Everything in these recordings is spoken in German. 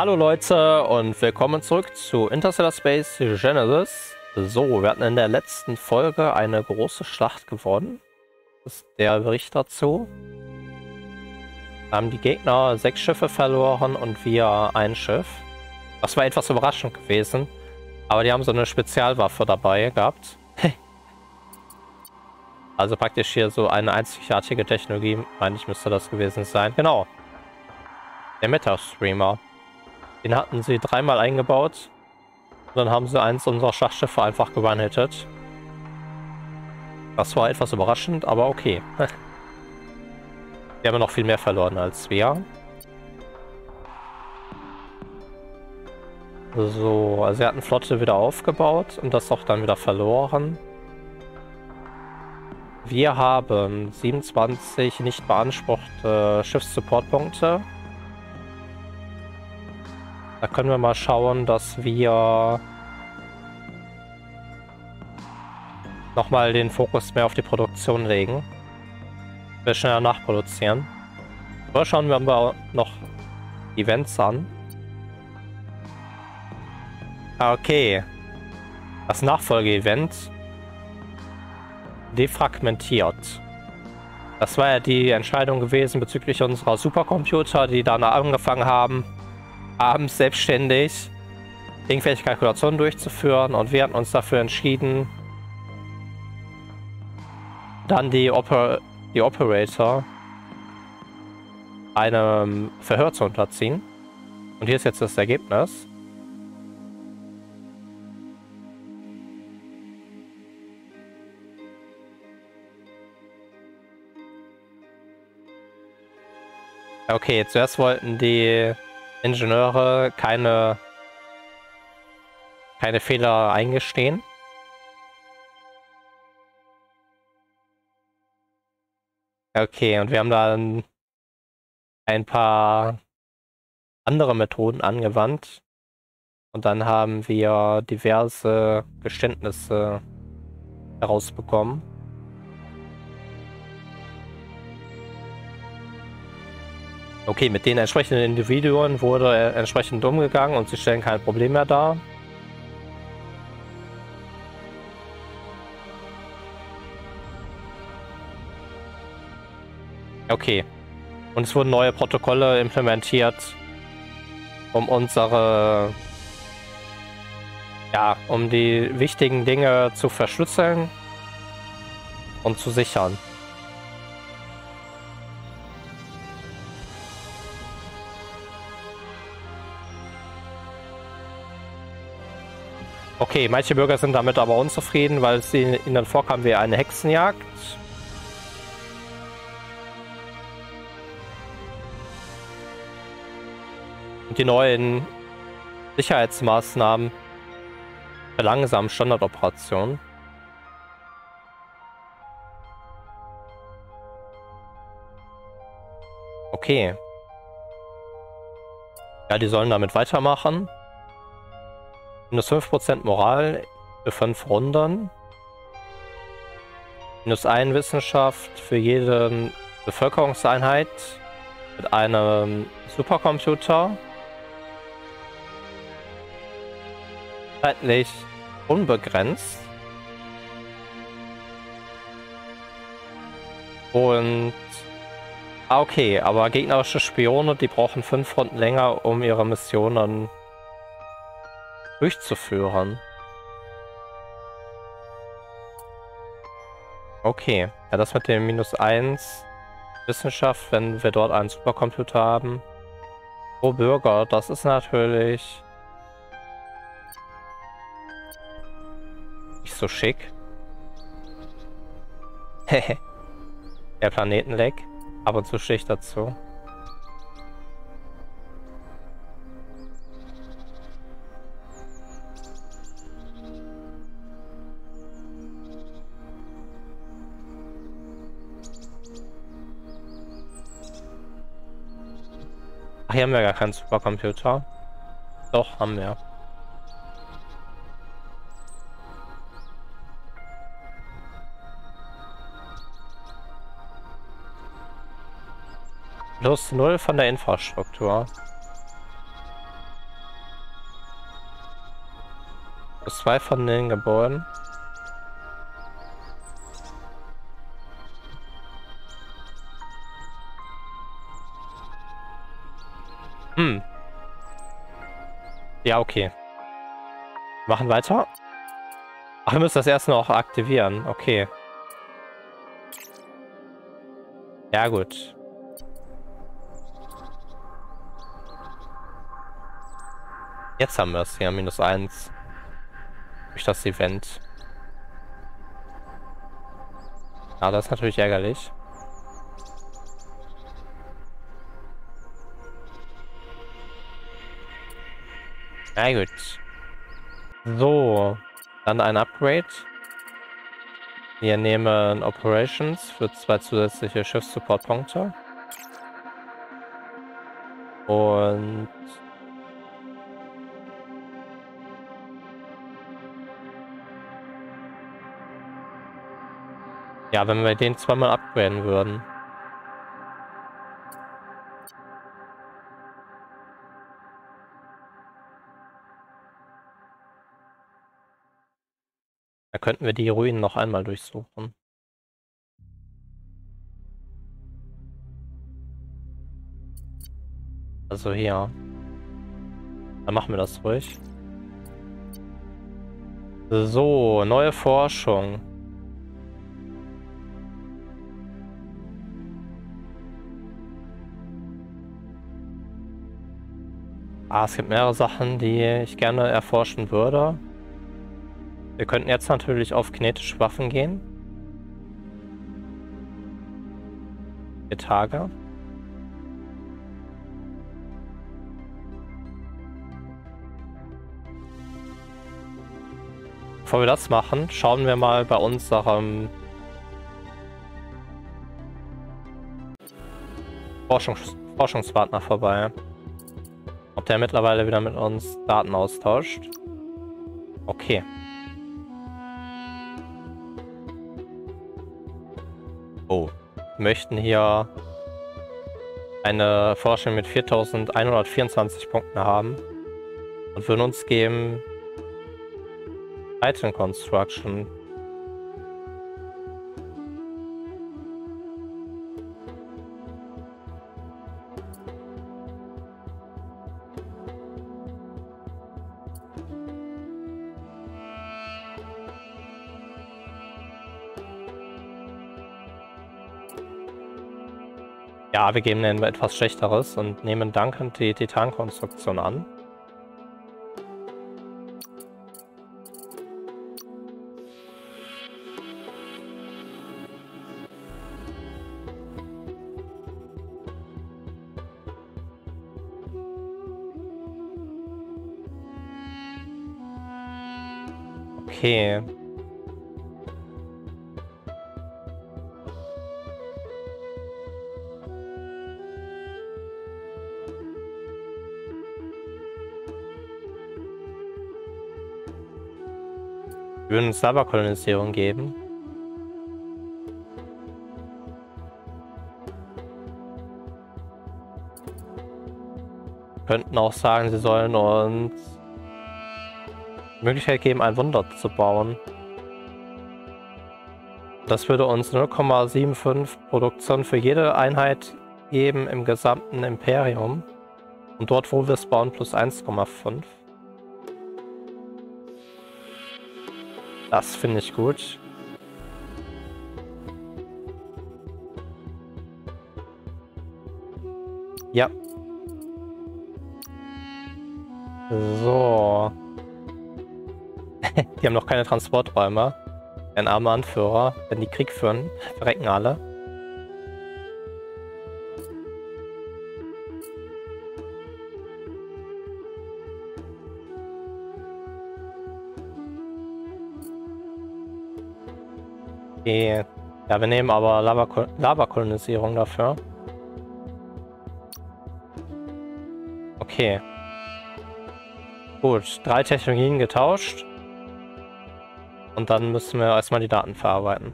Hallo Leute und willkommen zurück zu Interstellar Space Genesis. So, wir hatten in der letzten Folge eine große Schlacht gewonnen. Das ist der Bericht dazu. Da haben die Gegner 6 Schiffe verloren und wir ein Schiff. Das war etwas überraschend gewesen. Aber die haben so eine Spezialwaffe dabei gehabt. Also praktisch hier so eine einzigartige Technologie, meine ich, müsste das gewesen sein. Genau. Der Metastreamer. Den hatten sie 3-mal eingebaut. Und dann haben sie eins unserer Schlachtschiffe einfach gebanhittet. Das war etwas überraschend, aber okay. Wir haben noch viel mehr verloren als wir. So, also sie hatten Flotte wieder aufgebaut und das auch dann wieder verloren. Wir haben 27 nicht beanspruchte Schiffssupportpunkte. Da können wir mal schauen, dass wir nochmal den Fokus mehr auf die Produktion legen. Wir schneller nachproduzieren. Aber schauen wir mal noch Events an. Okay. Das Nachfolge-Event. Defragmentiert. Das war ja die Entscheidung gewesen bezüglich unserer Supercomputer, die danach angefangen haben, abends selbstständig irgendwelche Kalkulationen durchzuführen, und wir hatten uns dafür entschieden, dann die Operator einem Verhör zu unterziehen. Und hier ist jetzt das Ergebnis. Okay, zuerst wollten die Ingenieure keine Fehler eingestehen. Okay, und wir haben dann ein paar andere Methoden angewandt. Und dann haben wir diverse Geständnisse herausbekommen. Okay, mit den entsprechenden Individuen wurde entsprechend umgegangen und sie stellen kein Problem mehr dar. Okay. Und es wurden neue Protokolle implementiert, um unsere, ja, um die wichtigen Dinge zu verschlüsseln und zu sichern. Okay, manche Bürger sind damit aber unzufrieden, weil es ihnen dann vorkam wie eine Hexenjagd. Und die neuen Sicherheitsmaßnahmen verlangsamen Standardoperationen. Okay. Ja, die sollen damit weitermachen. Minus 5% Moral für 5 Runden. Minus 1 Wissenschaft für jede Bevölkerungseinheit mit einem Supercomputer. Zeitlich unbegrenzt. Und okay, aber gegnerische Spione, die brauchen 5 Runden länger, um ihre Missionen durchzuführen. Okay. Ja, das mit dem minus 1 Wissenschaft, wenn wir dort einen Supercomputer haben. Pro Bürger, das ist natürlich nicht so schick. Der Planetenleck. Ab und zu Schicht dazu. Ach, hier haben wir gar keinen Supercomputer. Doch, haben wir. Plus 0 von der Infrastruktur. Das 2 von den Gebäuden. Ja, okay. Machen weiter. Ach, wir müssen das erst noch aktivieren. Okay. Ja, gut. Jetzt haben wir es hier. -1. Durch das Event. Ja, das ist natürlich ärgerlich. Na gut. So. Dann ein Upgrade. Wir nehmen Operations für 2 zusätzliche Schiffs-Support-Punkte. Und ja, wenn wir den zweimal upgraden würden. Da könnten wir die Ruinen noch einmal durchsuchen. Also hier. Dann machen wir das ruhig. So, neue Forschung. Ah, es gibt mehrere Sachen, die ich gerne erforschen würde. Wir könnten jetzt natürlich auf kinetische Waffen gehen. 4 Tage. Bevor wir das machen, schauen wir mal bei unserem Forschungspartner vorbei. Ob der mittlerweile wieder mit uns Daten austauscht. Okay. Oh, wir möchten hier eine Forschung mit 4124 Punkten haben und würden uns geben Titankonstruktion. Ja, wir geben denen etwas Schlechteres und nehmen dankend die Titankonstruktion an. Okay. Wir würden uns Cyberkolonisierung geben. Wir könnten auch sagen, sie sollen uns die Möglichkeit geben, ein Wunder zu bauen. Das würde uns 0,75 Produktion für jede Einheit geben im gesamten Imperium. Und dort, wo wir es bauen, plus 1,5. Das finde ich gut. Ja. So. Die haben noch keine Transporträume. Ein armer Anführer. Wenn die Krieg führen, verrecken alle. Ja, wir nehmen aber Lavakolonisierung dafür. Okay. Gut, 3 Technologien getauscht. Und dann müssen wir erstmal die Daten verarbeiten.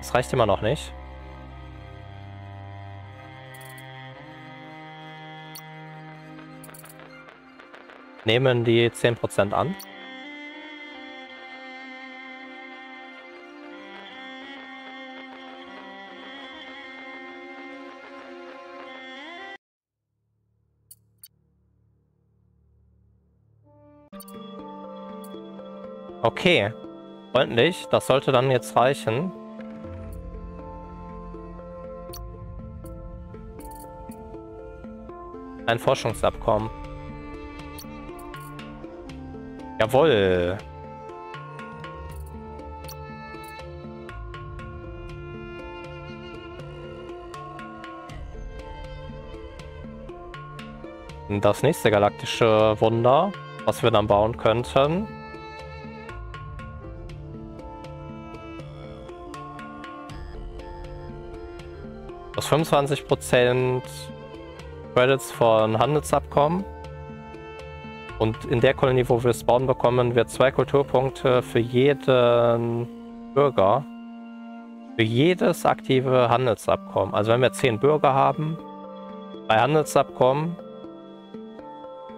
Das reicht immer noch nicht. nehmen die 10% an. Okay, freundlich, das sollte dann jetzt reichen. Ein Forschungsabkommen. Jawohl. Das nächste galaktische Wunder, was wir dann bauen könnten. Das 25% Credits von Handelsabkommen. Und in der Kolonie, wo wir es bauen, bekommen wir 2 Kulturpunkte für jeden Bürger. Für jedes aktive Handelsabkommen. Also wenn wir 10 Bürger haben, 3 Handelsabkommen,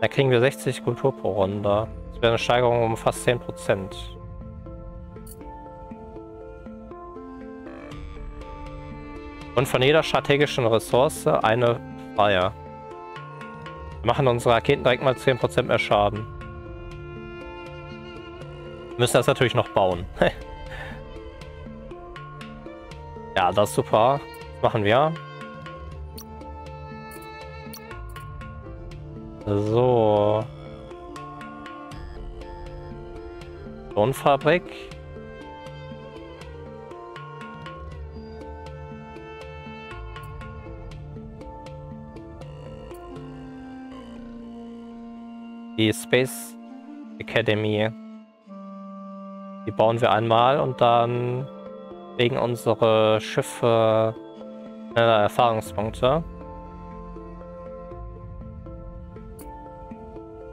dann kriegen wir 60 Kultur pro Runde. Das wäre eine Steigerung um fast 10%. Und von jeder strategischen Ressource eine freie. Wir machen unsere Raketen direkt mal 10% mehr Schaden. Wir müssen das natürlich noch bauen. Ja, das ist super. Das machen wir. So. Klonfabrik. Die Space Academy. Die bauen wir einmal und dann kriegen unsere Schiffe schneller Erfahrungspunkte.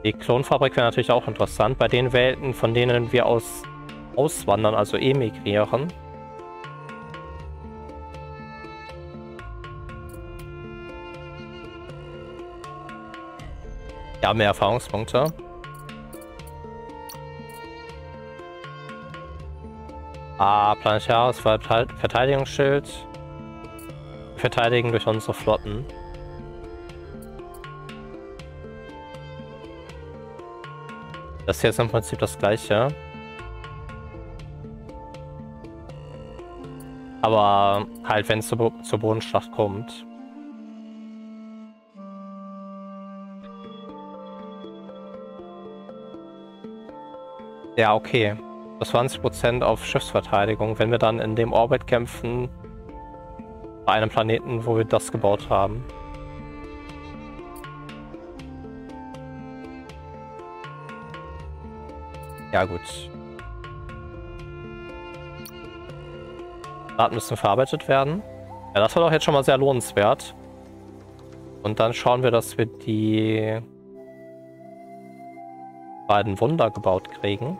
Die Klonfabrik wäre natürlich auch interessant. Bei den Welten, von denen wir auswandern, also emigrieren. Ja, mehr Erfahrungspunkte. Planetares Verteidigungsschild. Wir verteidigen durch unsere Flotten. Das hier ist im Prinzip das gleiche. Aber halt, wenn es zur Bodenschlacht kommt. Ja, okay. Das 20% auf Schiffsverteidigung, wenn wir dann in dem Orbit kämpfen, bei einem Planeten, wo wir das gebaut haben. Ja, gut. Daten müssen verarbeitet werden. Ja, das war doch jetzt schon mal sehr lohnenswert. Und dann schauen wir, dass wir die beiden Wunder gebaut kriegen.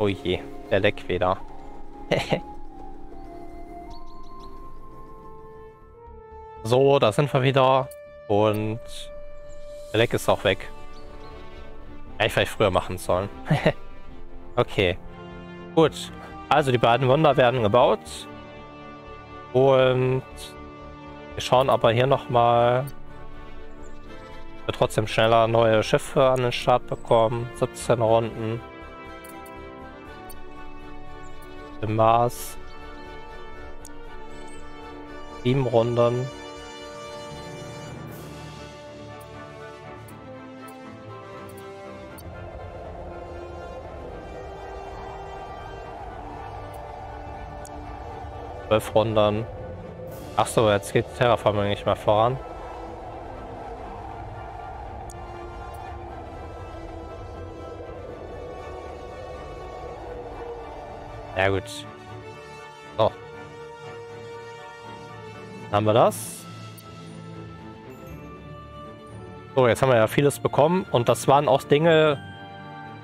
Oh je, der Leck wieder. So, da sind wir wieder. Und der Leck ist auch weg. Hätte ich vielleicht früher machen sollen. Okay. Gut. Also die beiden Wunder werden gebaut. Und wir schauen aber hier nochmal, ob wir trotzdem schneller neue Schiffe an den Start bekommen. 17 Runden. Im Mars. 7 Runden. Runden. Achso, jetzt geht Terraforming nicht mehr voran. Ja gut. So. Dann haben wir das. So, jetzt haben wir ja vieles bekommen und das waren auch Dinge,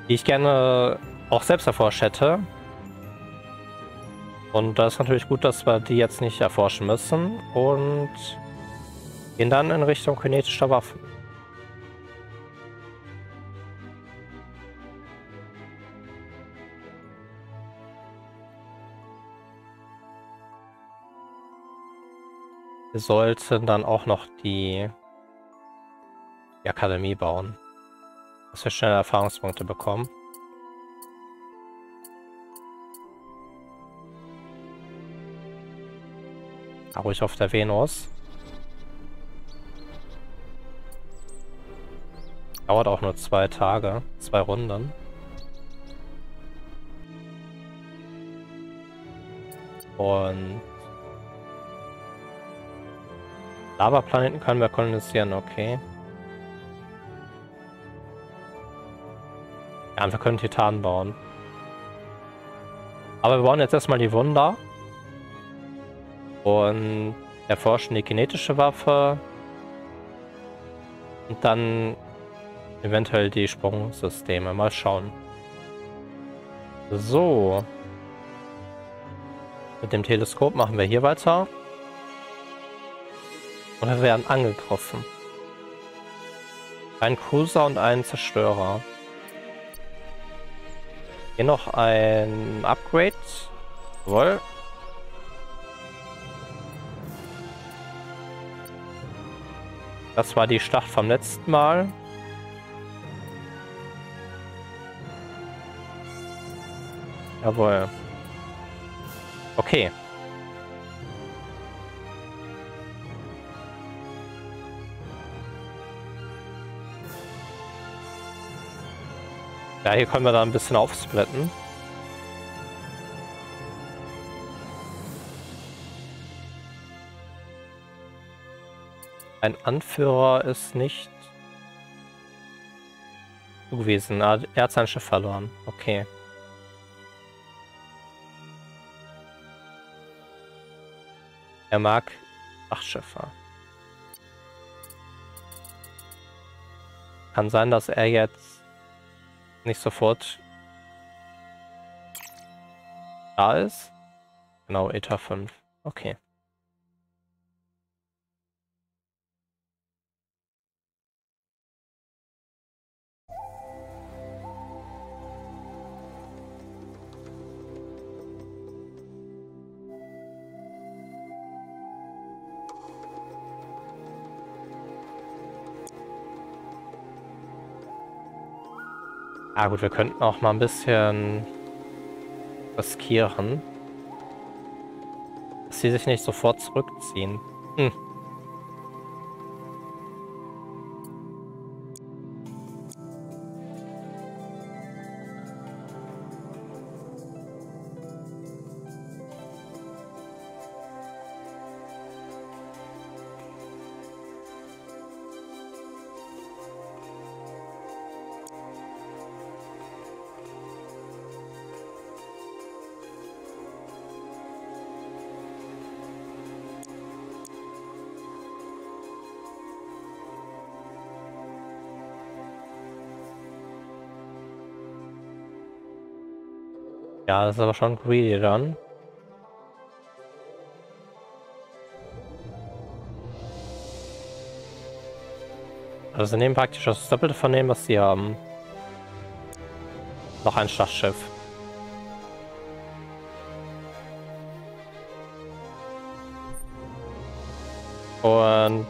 die ich gerne auch selbst erforscht hätte. Und das ist natürlich gut, dass wir die jetzt nicht erforschen müssen und gehen dann in Richtung kinetischer Waffen. Wir sollten dann auch noch die Akademie bauen, dass wir schnell Erfahrungspunkte bekommen. Auch ruhig auf der Venus. Dauert auch nur 2 Tage, 2 Runden. Und Lavaplaneten können wir kolonisieren, okay. Ja, und wir können Titanen bauen. Aber wir bauen jetzt erstmal die Wunder. Und erforschen die kinetische Waffe. Und dann eventuell die Sprungsysteme. Mal schauen. So. Mit dem Teleskop machen wir hier weiter. Und wir werden angegriffen. Ein Cruiser und ein Zerstörer. Hier noch ein Upgrade. Jawohl. Das war die Schlacht vom letzten Mal. Jawohl. Okay. Ja, hier können wir da ein bisschen aufsplitten. Ein Anführer ist nicht zugewiesen. Er hat sein Schiff verloren. Okay. Er mag 8 Schiffe. Kann sein, dass er jetzt nicht sofort da ist. Genau, Eta 5. Okay. Ah gut, wir könnten auch mal ein bisschen riskieren, dass sie sich nicht sofort zurückziehen. Hm. Ja, das ist aber schon greedy dann. Also sie nehmen praktisch das Doppelte von dem, was sie haben. Noch ein Schlachtschiff. Und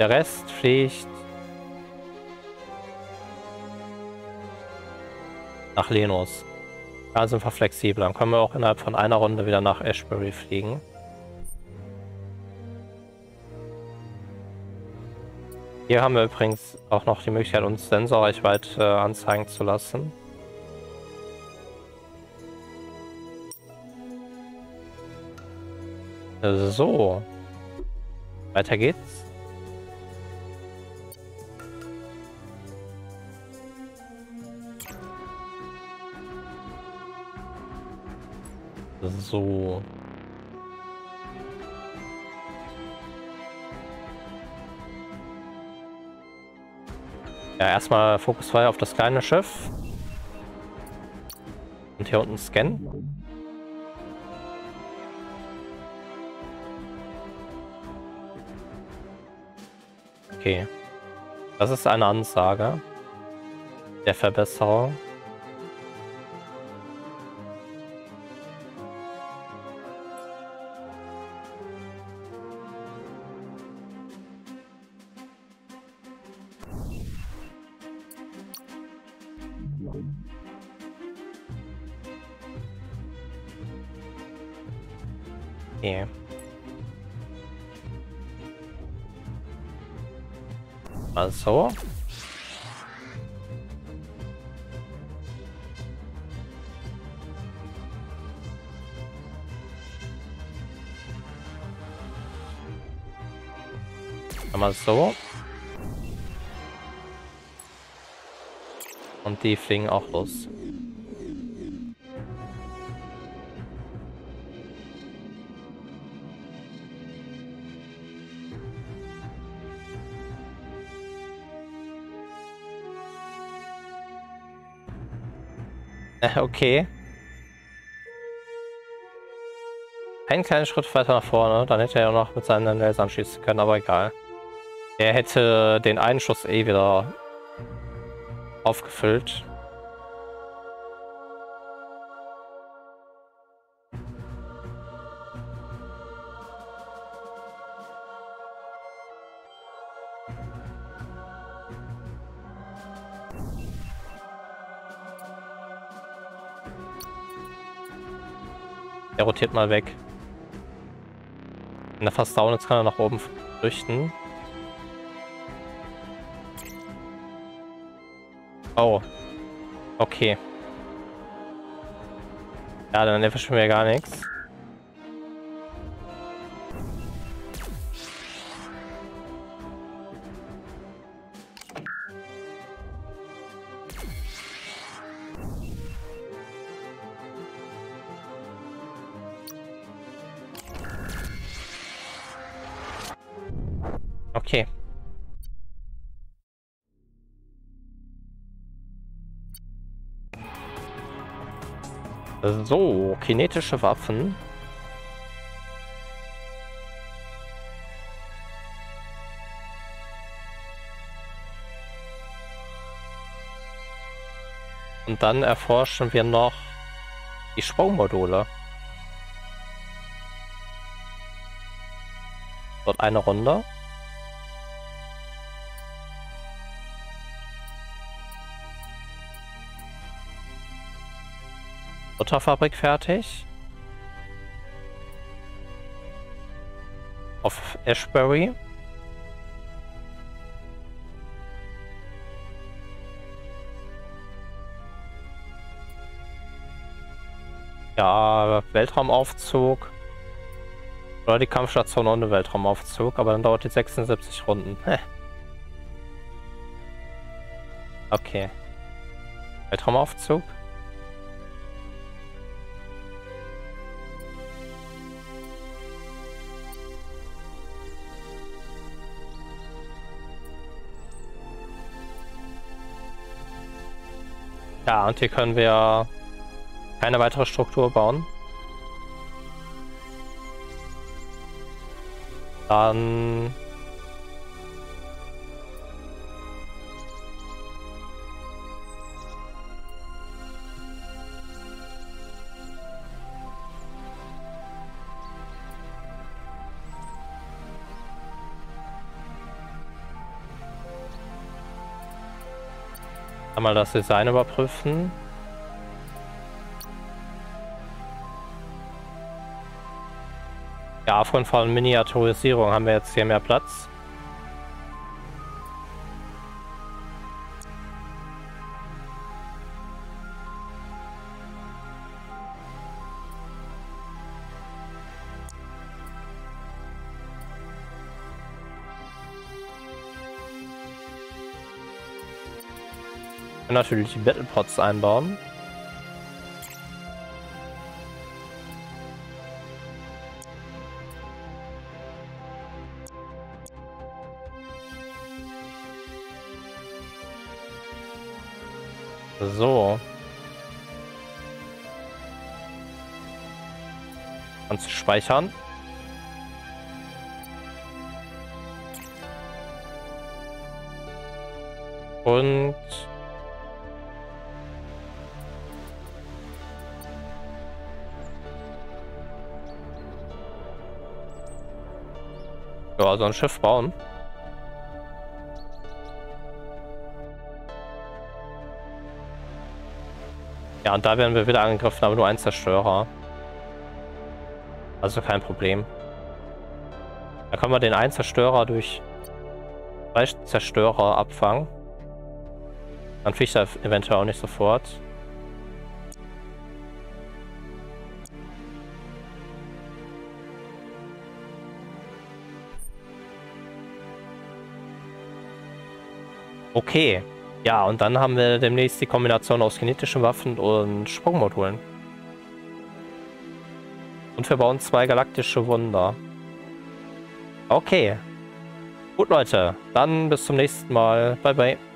der Rest fliegt nach Lenus. Da sind wir flexibel, dann können wir auch innerhalb von einer Runde wieder nach Ashbury fliegen. Hier haben wir übrigens auch noch die Möglichkeit, uns Sensorreichweite anzeigen zu lassen. So. Weiter geht's. So. Ja, erstmal Fokus frei auf das kleine Schiff. Und hier unten scannen. Okay. Das ist eine Ansage der Verbesserung. Okay. Also. Einmal so. Und die fliegen auch los. Okay. Einen kleinen Schritt weiter nach vorne. Dann hätte er ja noch mit seinen Lasern schießen können, aber egal. Er hätte den einen Schuss eh wieder aufgefüllt. Er rotiert mal weg. Wenn er fast down ist, kann er nach oben flüchten. Oh. Okay. Ja, dann erwischen wir gar nichts. Okay. So, kinetische Waffen. Und dann erforschen wir noch die Sprungmodule. Dort eine Runde. Mutterfabrik fertig. Auf Ashbury. Ja, Weltraumaufzug. Oder die Kampfstation ohne Weltraumaufzug, aber dann dauert die 76 Runden. Okay. Weltraumaufzug. Ja, und hier können wir keine weitere Struktur bauen. Dann mal das Design überprüfen. Ja, aufgrund von Miniaturisierung haben wir jetzt hier mehr Platz. Natürlich die Battle-Pots einbauen. So. Und zu speichern. Und ja, so ein Schiff bauen. Ja, und da werden wir wieder angegriffen, aber nur ein Zerstörer. Also kein Problem. Da können wir den einen Zerstörer durch zwei Zerstörer abfangen. Dann fliegt er eventuell auch nicht sofort. Okay. Ja, und dann haben wir demnächst die Kombination aus kinetischen Waffen und Sprungmodulen. Und wir bauen zwei galaktische Wunder. Okay. Gut, Leute. Dann bis zum nächsten Mal. Bye, bye.